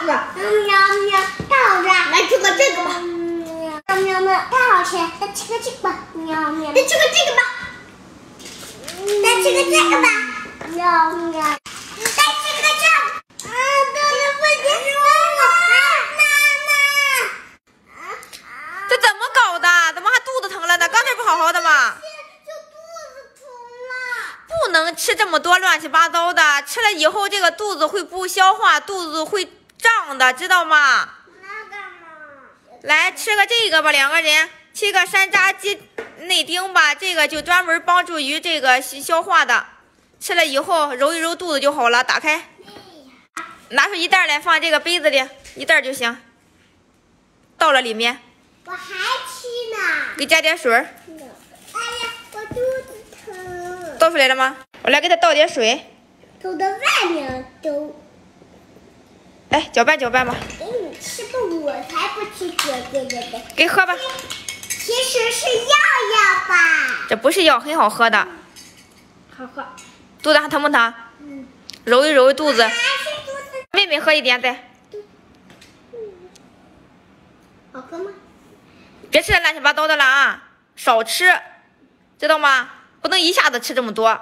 吃。喵喵，太好吃了！来吃个这个吧。喵喵，太好吃了！再吃个这个吧。喵喵，再吃个这个吧。再吃个这个吧。喵喵，再吃个这个。啊，豆豆不接受我。妈妈，这怎么搞的？怎么还肚子疼了呢？刚才不好好的吗？ 不能吃这么多乱七八糟的，吃了以后这个肚子会不消化，肚子会胀的，知道吗？那干嘛？来吃个这个吧，两个人吃个山楂鸡内丁吧，这个就专门帮助于这个消化的，吃了以后揉一揉肚子就好了。打开，拿出一袋来放这个杯子里，一袋就行。倒了里面。我还吃呢。给加点水。哎呀，我肚子。 倒出来了吗？我来给它倒点水，倒到外面都。来搅拌搅拌吧。给你吃吧，我才不吃这个。给喝吧。其实是药吧。这不是药，很好喝的。好喝。肚子还疼不疼？嗯。揉一揉肚子。妹妹喝一点再。好喝吗？别吃乱七八糟的了啊！少吃，知道吗？ 不能一下子吃这么多。